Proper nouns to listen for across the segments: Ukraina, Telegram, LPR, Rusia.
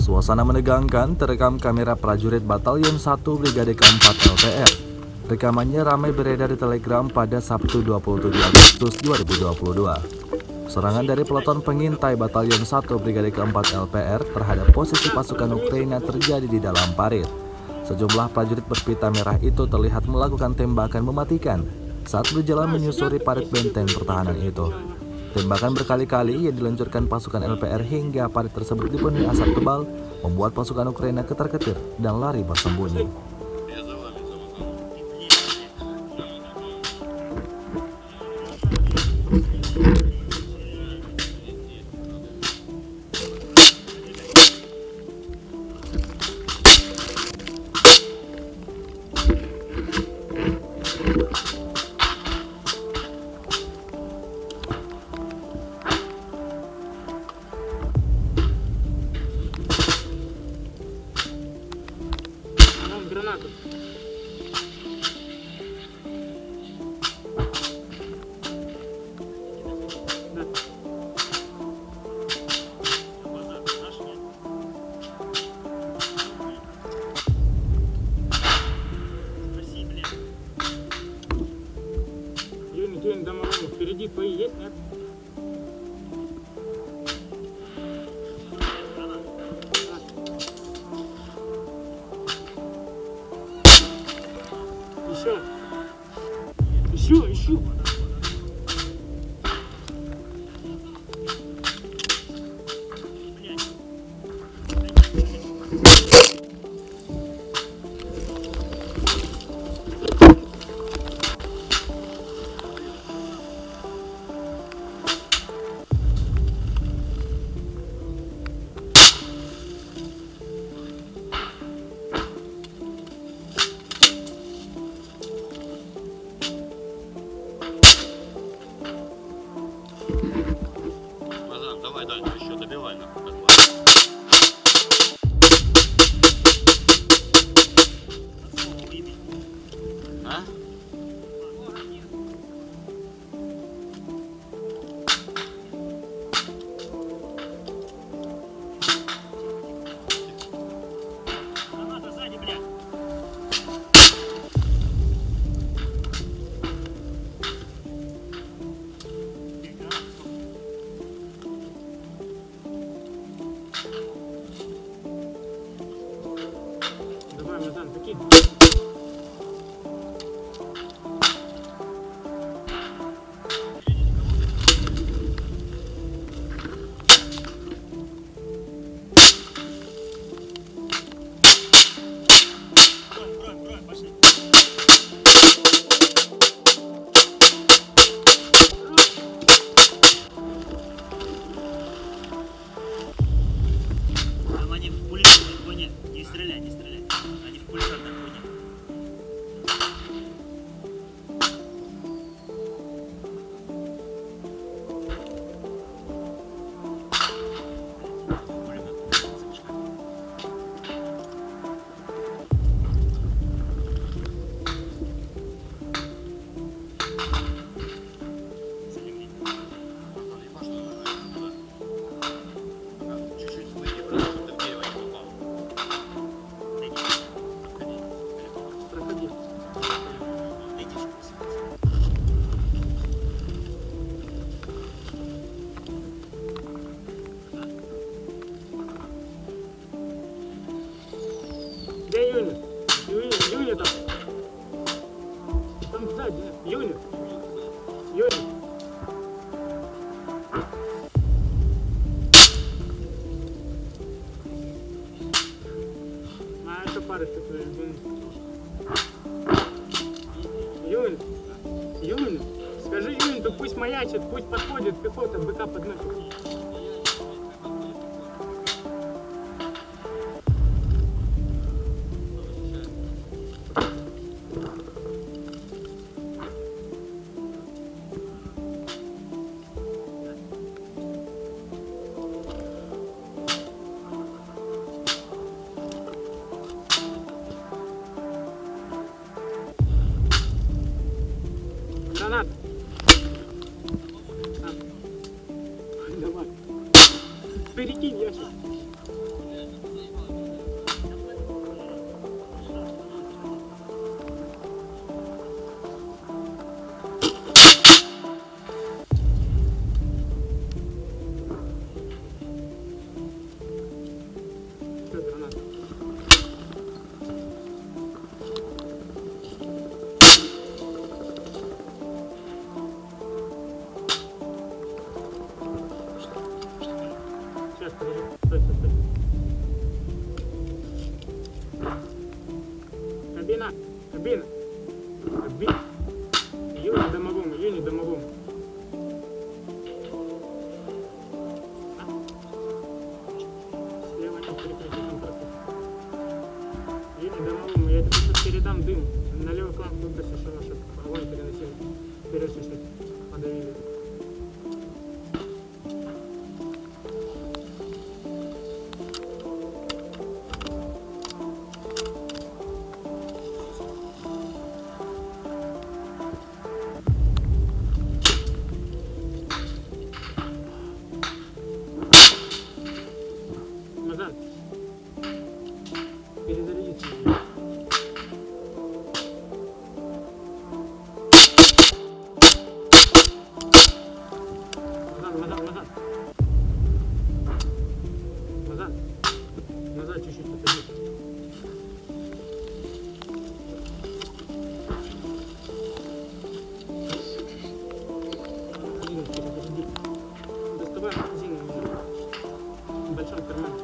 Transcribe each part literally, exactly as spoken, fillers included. Suasana menegangkan terekam kamera prajurit Batalion satu Brigade keempat L P R. Rekamannya ramai beredar di Telegram pada Sabtu dua puluh tujuh Agustus dua ribu dua puluh dua. Serangan dari peleton pengintai Batalion satu Brigade keempat L P R terhadap posisi pasukan Ukraina terjadi di dalam parit. Sejumlah prajurit berpita merah itu terlihat melakukan tembakan mematikan saat berjalan menyusuri parit benteng pertahanan itu. Tembakan berkali-kali yang diluncurkan pasukan L P R hingga parit tersebut dipenuhi asap tebal, membuat pasukan Ukraina ketar-ketir dan lari bersembunyi. Впереди твои есть, нет? Еще. Еще, еще. Юля, Юля, а это пара такая, Юля, Юля, скажи Юля, да пусть маячит, пусть подходит пехота, быка подносит. Гранат. Давай. Перекинь, я сейчас. Бин. Бин. Юни домовому, Юни домовому. Слева не перекрути контракты. Юни домовому, я тебе сейчас передам дым. На левый клан выброси, что наша огонь переносили. Вперед, что подавили. Доставай магазин в большом кармане.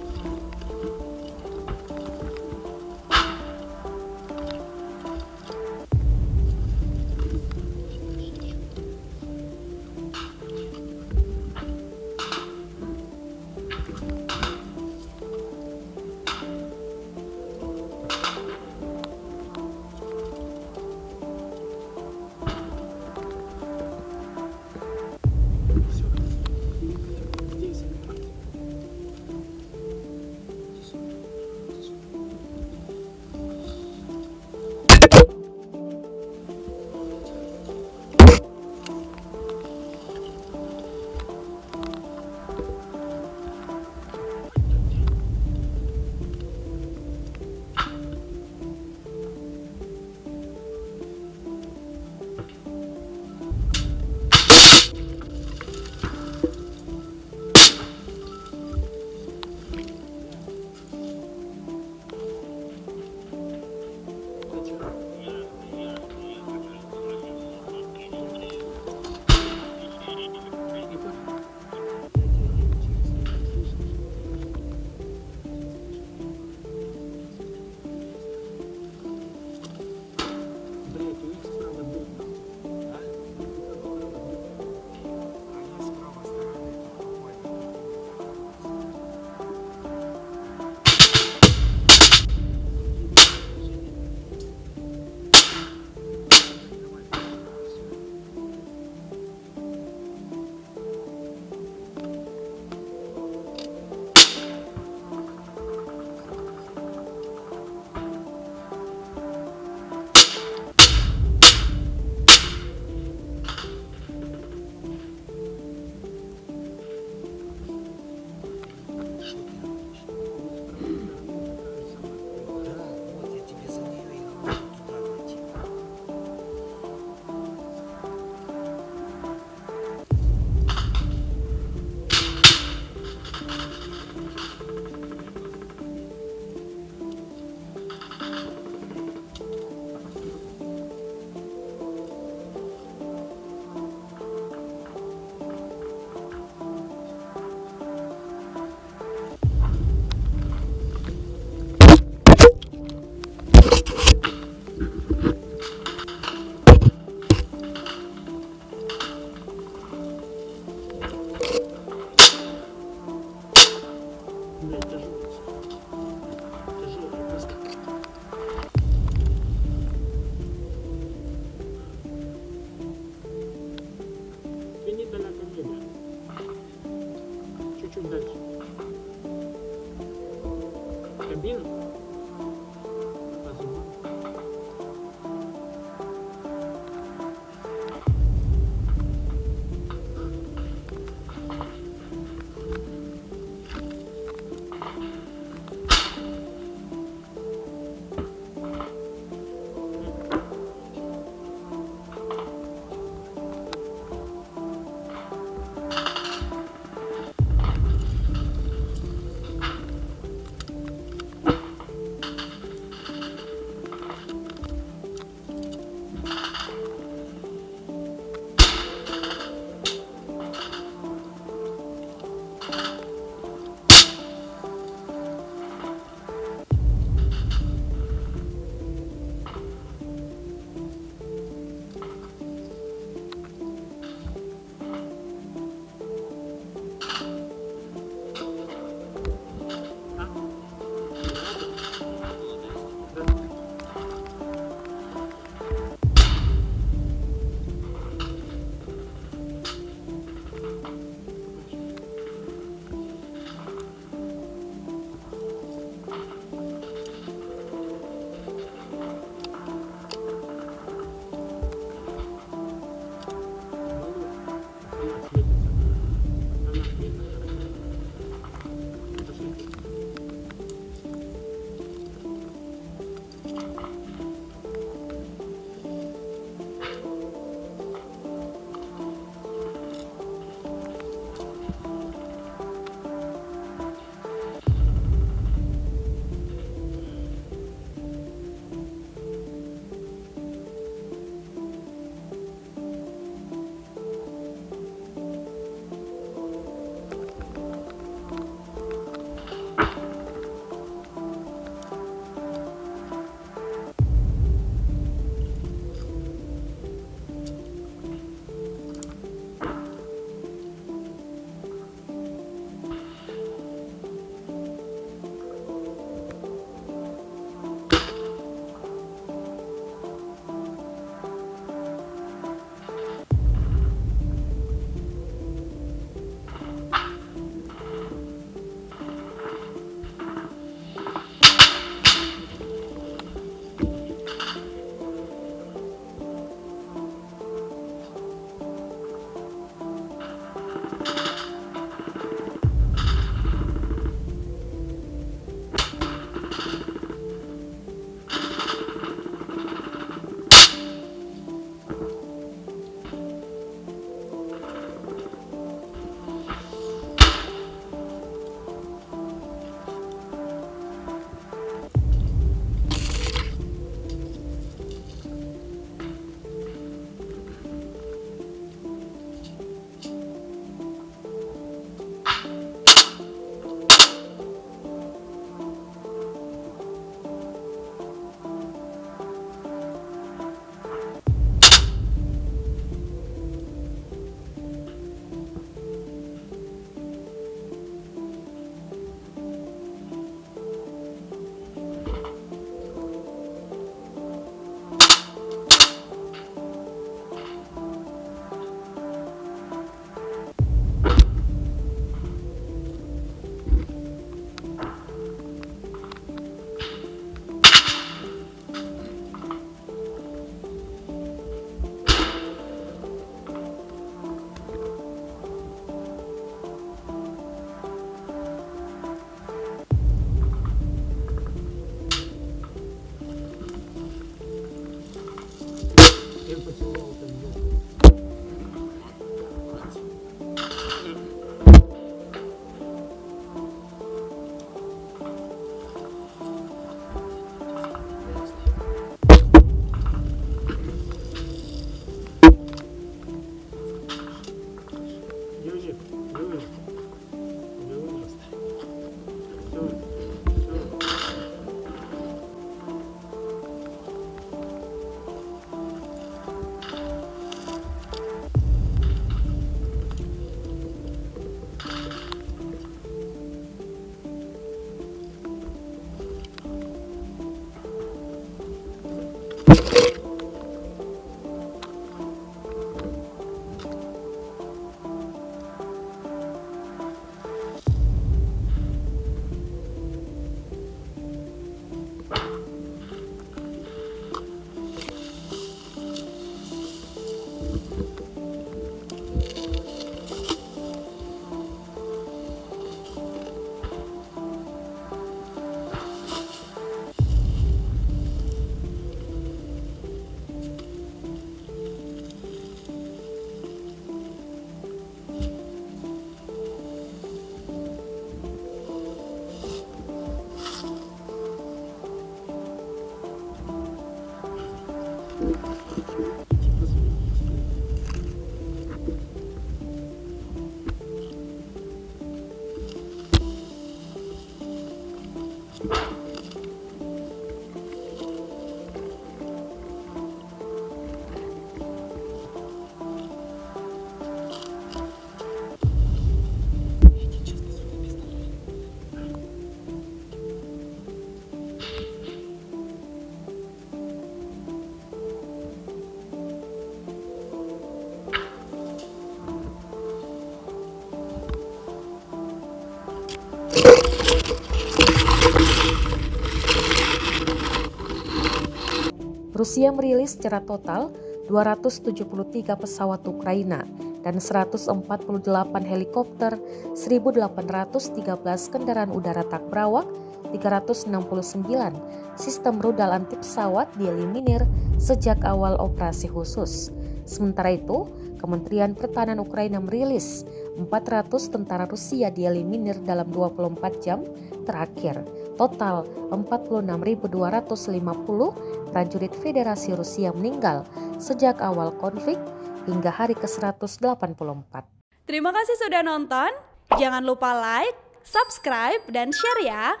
Rusia merilis secara total dua ratus tujuh puluh tiga pesawat Ukraina dan seratus empat puluh delapan helikopter, seribu delapan ratus tiga belas kendaraan udara tak berawak, tiga ratus enam puluh sembilan sistem rudal anti pesawat dieliminir sejak awal operasi khusus. Sementara itu, Kementerian Pertahanan Ukraina merilis empat ratus tentara Rusia dieliminir dalam dua puluh empat jam terakhir. Total empat puluh enam ribu dua ratus lima puluh prajurit Federasi Rusia meninggal sejak awal konflik hingga hari ke seratus delapan puluh empat. Terima kasih sudah nonton. Jangan lupa like, subscribe, dan share ya.